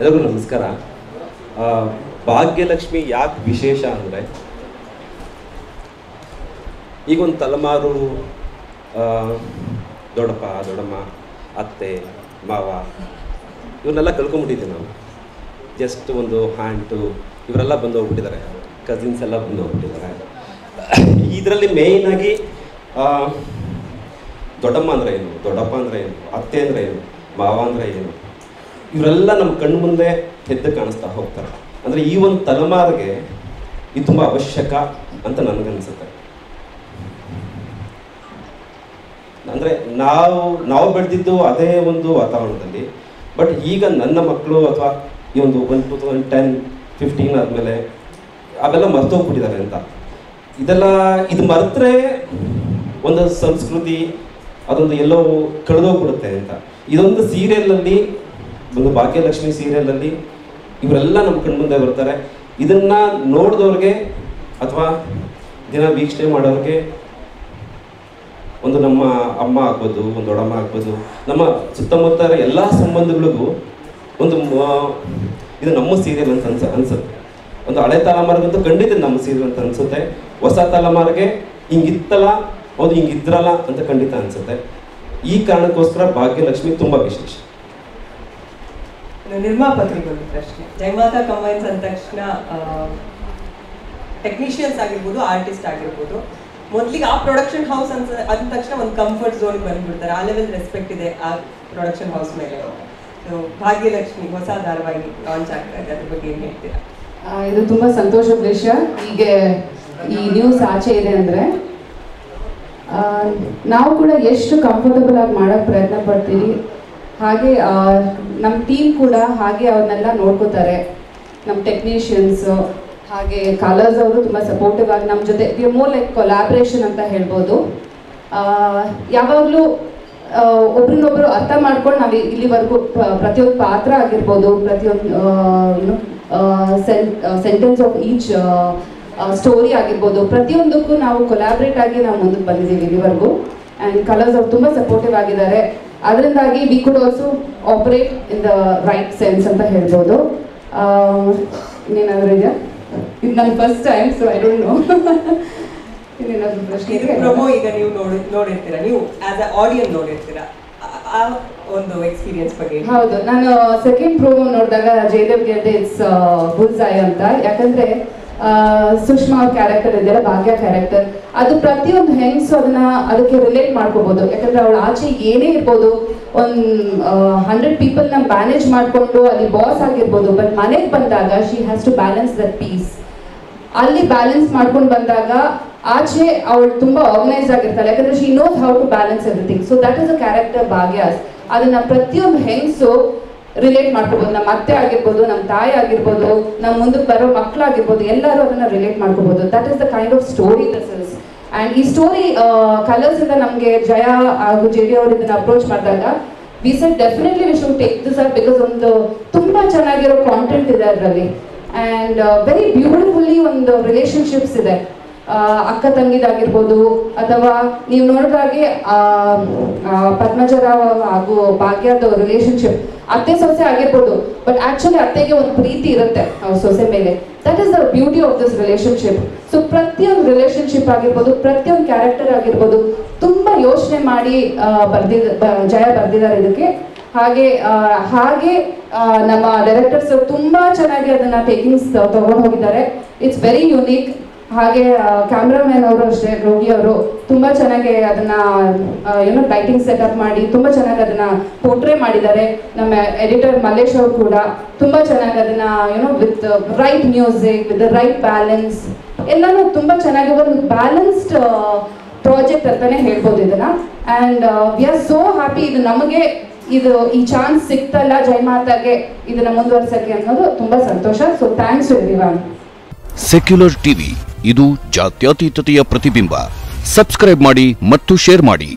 ಎಲ್ಲರಿಗೂ ನಮಸ್ಕಾರ। ಭಾಗ್ಯಲಕ್ಷ್ಮಿ ಯಾಕೆ ವಿಶೇಷ ಅಂದರೆ ಈಗೊಂದು ತಲೆಮಾರು ದೊಡ್ಡಪ್ಪ ದೊಡ್ಡಮ್ಮ ಅತ್ತೆ ಮಾವ ಇವನ್ನೆಲ್ಲ ಕಳ್ಕೊಂಡ್ಬಿಟ್ಟಿದ್ದೀವಿ ನಾವು. ಜಸ್ಟ್ ಒಂದು ಹ್ಯಾಂಟು ಇವರೆಲ್ಲ ಬಂದು ಹೋಗ್ಬಿಟ್ಟಿದ್ದಾರೆ, ಕಸಿನ್ಸ್ ಎಲ್ಲ ಬಂದು ಹೋಗ್ಬಿಟ್ಟಿದ್ದಾರೆ. ಇದರಲ್ಲಿ ಮೇಯ್ನಾಗಿ ದೊಡ್ಡಮ್ಮ ಅಂದರೆ ಏನು, ದೊಡ್ಡಪ್ಪ ಅಂದರೆ ಏನು, ಅತ್ತೆ ಅಂದರೆ ಏನು, ಮಾವ ಅಂದರೆ ಏನು, ಇವರೆಲ್ಲ ನಮ್ಮ ಕಣ್ಣು ಮುಂದೆ ಎದ್ದು ಕಾಣಿಸ್ತಾ ಹೋಗ್ತಾರೆ. ಅಂದರೆ ಈ ಒಂದು ತಲೆಮಾರಿಗೆ ಇದು ತುಂಬ ಅವಶ್ಯಕ ಅಂತ ನನಗನ್ಸುತ್ತೆ. ಅಂದರೆ ನಾವು ಬೆಳೆದಿದ್ದು ಅದೇ ಒಂದು ವಾತಾವರಣದಲ್ಲಿ, ಬಟ್ ಈಗ ನನ್ನ ಮಕ್ಕಳು ಅಥವಾ ಈ ಒಂದು 2010-15 ಆದಮೇಲೆ ಅವೆಲ್ಲ ಮರ್ತೋಗ್ಬಿಟ್ಟಿದ್ದಾರೆ ಅಂತ ಇದೆಲ್ಲ ಇದು ಮರೆತರೆ ಒಂದು ಸಂಸ್ಕೃತಿ ಅದೊಂದು ಎಲ್ಲೋ ಕಳೆದೋಗ್ಬಿಡುತ್ತೆ ಅಂತ. ಇದೊಂದು ಸೀರಿಯಲಲ್ಲಿ ಒಂದು ಭಾಗ್ಯಲಕ್ಷ್ಮಿ ಸೀರಿಯಲಲ್ಲಿ ಇವರೆಲ್ಲ ನಮ್ಮ ಕಣ್ಮುಂದೆ ಬರ್ತಾರೆ. ಇದನ್ನು ನೋಡಿದವ್ರಿಗೆ ಅಥವಾ ದಿನ ವೀಕ್ಷಣೆ ಮಾಡೋರಿಗೆ ಒಂದು ನಮ್ಮ ಅಮ್ಮ ಆಗ್ಬೋದು, ಒಂದು ದೊಡ್ಡಮ್ಮ ಆಗ್ಬೋದು, ನಮ್ಮ ಸುತ್ತಮುತ್ತ ಎಲ್ಲ ಸಂಬಂಧಗಳಿಗೂ ಒಂದು ಇದು ನಮ್ಮ ಸೀರಿಯಲ್ ಅಂತ ಅನಿಸುತ್ತೆ. ಒಂದು ಹಳೆ ತಲೆಮಾರಿಗಂತೂ ಖಂಡಿತ ನಮ್ಮ ಸೀರಿಯಲ್ ಅಂತ ಅನಿಸುತ್ತೆ. ಹೊಸ ತಲೆಮಾರಿಗೆ ಹಿಂಗಿತ್ತಲ್ಲ ಹೌದು ಹಿಂಗಿದ್ರಲ್ಲ ಅಂತ ಖಂಡಿತ ಅನಿಸುತ್ತೆ. ಈ ಕಾರಣಕ್ಕೋಸ್ಕರ ಭಾಗ್ಯಲಕ್ಷ್ಮಿ ತುಂಬ ವಿಶೇಷ. ನಿರ್ಮಾಪಕರಿಗೊಂದು ಪ್ರಶ್ನೆ. ಜಯಮಾತಾ ಕಂಬೈನ್ಸ್ ಅಂದ ತಕ್ಷಣ ಟೆಕ್ನಿಷಿಯನ್ಸ್ ಆಗಿರ್ಬೋದು, ಆರ್ಟಿಸ್ಟ್ ಆಗಿರ್ಬೋದು, ಮೊದಲಿಗೆ ಆ ಪ್ರೊಡಕ್ಷನ್ ಹೌಸ್ ಅಂದ ತಕ್ಷಣ ಒಂದು ಕಂಫರ್ಟ್ ಝೋನ್ಗೆ ಬಂದುಬಿಡ್ತಾರೆ. ಆ ಲೆವೆಲ್ ರೆಸ್ಪೆಕ್ಟ್ ಇದೆ ಆ ಪ್ರೊಡಕ್ಷನ್ ಹೌಸ್ ಮೇಲೆ. ಸೊ ಭಾಗ್ಯಲಕ್ಷ್ಮಿ ಹೊಸ ಧಾರಾವಾಹಿ ಲಾಂಚ್ ಆಗ್ತಾ ಇದೆ, ಅದ್ರ ಬಗ್ಗೆ ಏನು ಹೇಳ್ತೀರಾ? ಇದು ತುಂಬ ಸಂತೋಷದ ವಿಷಯ. ಹೀಗೆ ಈ ನ್ಯೂಸ್ ಆಚೆ ಇದೆ ಅಂದರೆ ನಾವು ಕೂಡ ಎಷ್ಟು ಕಂಫರ್ಟಬಲ್ ಆಗಿ ಮಾಡೋಕ್ಕೆ ಪ್ರಯತ್ನ ಪಡ್ತೀವಿ, ಹಾಗೆ ನಮ್ಮ ಟೀಮ್ ಕೂಡ ಹಾಗೆ ಅವ್ರನ್ನೆಲ್ಲ ನೋಡ್ಕೋತಾರೆ. ನಮ್ಮ ಟೆಕ್ನಿಷಿಯನ್ಸು ಹಾಗೆ ಕಲರ್ಸ್ ಅವರು ತುಂಬ ಸಪೋರ್ಟಿವ್ ಆಗಿ ನಮ್ಮ ಜೊತೆ ಮೋರ್ ಲೈಕ್ ಕೊಲ್ಯಾಬ್ರೇಷನ್ ಅಂತ ಹೇಳ್ಬೋದು. ಯಾವಾಗಲೂ ಒಬ್ರನ್ನೊಬ್ರು ಅರ್ಥ ಮಾಡ್ಕೊಂಡು ನಾವು ಇಲ್ಲಿವರೆಗೂ ಪ್ರತಿಯೊಂದು ಪಾತ್ರ ಆಗಿರ್ಬೋದು, ಪ್ರತಿಯೊಂದು ಸೆಂಟೆನ್ಸ್ ಆಫ್ ಈಚ್ ಸ್ಟೋರಿ ಆಗಿರ್ಬೋದು, ಪ್ರತಿಯೊಂದಕ್ಕೂ ನಾವು ಕೊಲ್ಯಾಬ್ರೇಟ್ ಆಗಿ ನಾವು ಮುಂದಕ್ಕೆ ಬಂದಿದ್ದೀವಿ ಇಲ್ಲಿವರೆಗೂ. ಆ್ಯಂಡ್ ಕಲರ್ಸ್ ಅವ್ರು ತುಂಬ ಸಪೋರ್ಟಿವ್ ಆಗಿದ್ದಾರೆ. ಅದರಿಂದಾಗಿ we could also operate in the right sense ಅಂತ ಹೇಳ್ಬೋದು. ಇನ್ನೇನಾದರೂ ಇದೆಯಾ? ಇದು ನನ್ನ first time, so I don't know. ಇನ್ನೇನಾದರೂ ಪ್ರಶ್ನೆ? ಪ್ರೊಮೋ ಈಗ ನೀವು ನೋಡಿರ್ತೀರಾ, ನೀವು ಆಸ್ ಅ ಆಡಿಯನ್ಸ್ ನೋಡಿರ್ತೀರಾ, ಆ ಒಂದು ಎಕ್ಸ್ಪೀರಿಯನ್ಸ್ ಬಗ್ಗೆ? ಹೌದು, ನಾನು ಸೆಕೆಂಡ್ ಪ್ರೊಮೋ ನೋಡಿದಾಗ ಜಯದೇವ್ಗೆ ಹೇಳಿದೆ ಇಟ್ಸ್ ಬುಲ್ಸಾಯ್ ಅಂತ. ಯಾಕಂದರೆ ಸುಷ್ಮಾ ಅವ್ರ ಕ್ಯಾರೆಕ್ಟರ್ ಇದೆಯಲ್ಲ, ಭಾಗ್ಯ ಕ್ಯಾರೆಕ್ಟರ್, ಅದು ಪ್ರತಿಯೊಂದು ಹೆಂಗಸು ಅದನ್ನ ಅದಕ್ಕೆ ರಿಲೇಟ್ ಮಾಡ್ಕೋಬಹುದು. ಯಾಕಂದ್ರೆ ಅವಳ ಆಚೆ ಏನೇ ಇರ್ಬೋದು, ಒಂದು 100 ಪೀಪಲ್ನ ಮ್ಯಾನೇಜ್ ಮಾಡಿಕೊಂಡು ಅಲ್ಲಿ ಬಾಸ್ ಆಗಿರ್ಬೋದು, ಬಟ್ ಮನೆಗೆ ಬಂದಾಗ she has to balance that piece. ಅಲ್ಲಿ ಬ್ಯಾಲೆನ್ಸ್ ಮಾಡ್ಕೊಂಡು ಬಂದಾಗ ಆಚೆ ಅವಳು ತುಂಬಾ ಆರ್ಗನೈಸ್ಡ್ ಆಗಿರ್ತಾಳೆ, ಯಾಕಂದ್ರೆ she knows how to balance everything. So that is a character Bhagya's. ಅದನ್ನ ಪ್ರತಿಯೊಂದು ಹೆಂಗಸು ರಿಲೇಟ್ ಮಾಡ್ಕೋಬೋದು. ನಮ್ಮ ಅತ್ತೆ ಆಗಿರ್ಬೋದು, ನಮ್ಮ ತಾಯಿ ಆಗಿರ್ಬೋದು, ನಮ್ಮ ಮುಂದಕ್ಕೆ ಬರೋ ಮಕ್ಕಳಾಗಿರ್ಬೋದು, ಎಲ್ಲರೂ ಅದನ್ನು ರಿಲೇಟ್ ಮಾಡ್ಕೋಬೋದು. That is the kind of story this is. And ಈ ಸ್ಟೋರಿ ಕಲರ್ಸಿಂದ ನಮಗೆ ಜಯ ಹಾಗೂ ಜೆ ಡಿ ಅವರು ಇದನ್ನು ಅಪ್ರೋಚ್ ಮಾಡಿದಾಗ we said definitely we should take this up, because ಒಂದು ತುಂಬ ಚೆನ್ನಾಗಿರೋ ಕಾಂಟೆಂಟ್ ಇದೆ ಅದರಲ್ಲಿ. ಆ್ಯಂಡ್ ವೆರಿ ಬ್ಯೂಟಿಫುಲ್ಲಿ ಒಂದು ರಿಲೇಷನ್ಶಿಪ್ಸ್ ಇದೆ, ಅಕ್ಕ ತಂಗಿದಾಗಿರ್ಬೋದು, ಅಥವಾ ನೀವು ನೋಡಿದಾಗೆ ಪದ್ಮಜರಾವ್ ಹಾಗೂ ಭಾಗ್ಯದ ರಿಲೇಶನ್ಶಿಪ್ ಅತ್ತೆ ಸೊಸೆ ಆಗಿರ್ಬೋದು, ಬಟ್ ಆಕ್ಚುಲಿ ಅತ್ತೆಗೆ ಒಂದು ಪ್ರೀತಿ ಇರುತ್ತೆ ಅವ್ರ ಸೊಸೆ ಮೇಲೆ. That is the beauty of this relationship. So ಪ್ರತಿಯೊಂದು ರಿಲೇಶನ್ಶಿಪ್ ಆಗಿರ್ಬೋದು, ಪ್ರತಿಯೊಂದು ಕ್ಯಾರೆಕ್ಟರ್ ಆಗಿರ್ಬೋದು, ತುಂಬ ಯೋಚನೆ ಮಾಡಿ ಜಯ ಬರ್ದಿದ್ದಾರೆ ಇದಕ್ಕೆ. ಹಾಗೆ ಹಾಗೆ ನಮ್ಮ ಡೈರೆಕ್ಟರ್ಸ್ ತುಂಬ ಚೆನ್ನಾಗಿ ಅದನ್ನು ಟೇಕಿಂಗ್ಸ್ ತಗೊಂಡು ಹೋಗಿದ್ದಾರೆ. It's very unique. ಹಾಗೆ ಕ್ಯಾಮ್ರಾಮ್ಯಾನ್ ಅವರು ಅಷ್ಟೇ, ರೋಗಿ ಅವರು ತುಂಬ ಚೆನ್ನಾಗಿ ಅದನ್ನು ಏನೋ ಲೈಟಿಂಗ್ ಸೆಟಪ್ ಮಾಡಿ ತುಂಬ ಚೆನ್ನಾಗಿ ಅದನ್ನು ಪೋರ್ಟ್ರೇ ಮಾಡಿದ್ದಾರೆ. ನಮ್ಮ ಎಡಿಟರ್ ಮಲ್ಲೇಶ್ ಅವರು ಕೂಡ ತುಂಬ ಚೆನ್ನಾಗಿ ಅದನ್ನು ಏನೋ with right music, with the right balance, ಎಲ್ಲನೂ ತುಂಬ ಚೆನ್ನಾಗಿ ಒಂದು ಬ್ಯಾಲೆನ್ಸ್ಡ್ ಪ್ರಾಜೆಕ್ಟ್ ಅಂತಲೇ ಹೇಳ್ಬೋದು ಇದನ್ನು. And we are so happy. ಇದು ನಮಗೆ ಇದು ಈ ಚಾನ್ಸ್ ಸಿಕ್ತಲ್ಲ ಜಯಮಾತಾಗೆ ಇದನ್ನು ಮುಂದುವರಿಸೋಕ್ಕೆ ಅನ್ನೋದು ತುಂಬ ಸಂತೋಷ. So thanks to everyone. Secular TV ಇದು ಜಾತ್ಯತೀತತೆಯ ಪ್ರತಿಬಿಂಬ. ಸಬ್ಸ್ಕ್ರೈಬ್ ಮಾಡಿ ಮತ್ತು ಶೇರ್ ಮಾಡಿ.